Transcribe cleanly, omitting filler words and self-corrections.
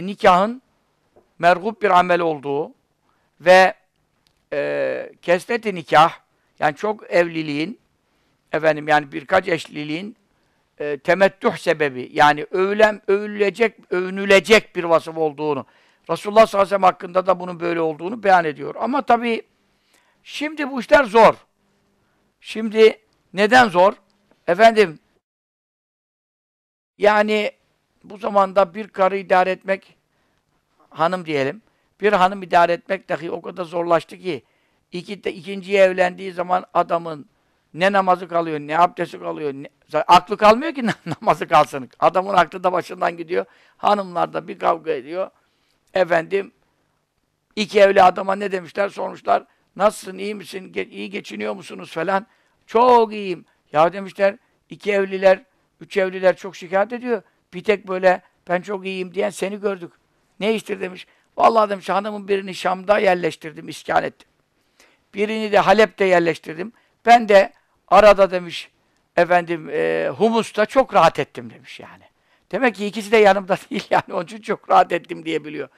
nikahın mergub bir amel olduğu ve kesnet-i nikah, yani çok evliliğin, efendim yani birkaç eşliliğin temettüh sebebi, yani övünülecek bir vasıf olduğunu, Resulullah sallallahu aleyhi ve sellem hakkında da bunun böyle olduğunu beyan ediyor. Ama tabii şimdi bu işler zor. Şimdi neden zor? Efendim, yani bu zamanda bir karı idare etmek, hanım diyelim, bir hanım idare etmek dahi o kadar zorlaştı ki, ikinciye evlendiği zaman adamın ne namazı kalıyor, ne abdesti kalıyor, aklı kalmıyor ki namazı kalsın. Adamın aklı da başından gidiyor, hanımlar da bir kavga ediyor. Efendim, iki evli adama ne demişler, sormuşlar, nasılsın, iyi misin, iyi geçiniyor musunuz falan. Çok iyiyim. Ya demişler, iki evliler, üç evliler çok şikayet ediyor. Bir tek böyle ben çok iyiyim diyen seni gördük. Ne iştir demiş. Vallahi demiş, hanımın birini Şam'da yerleştirdim, iskan ettim. Birini de Halep'te yerleştirdim. Ben de arada demiş, efendim Humus'ta çok rahat ettim demiş yani. Demek ki ikisi de yanımda değil yani, onun için çok rahat ettim diyebiliyor.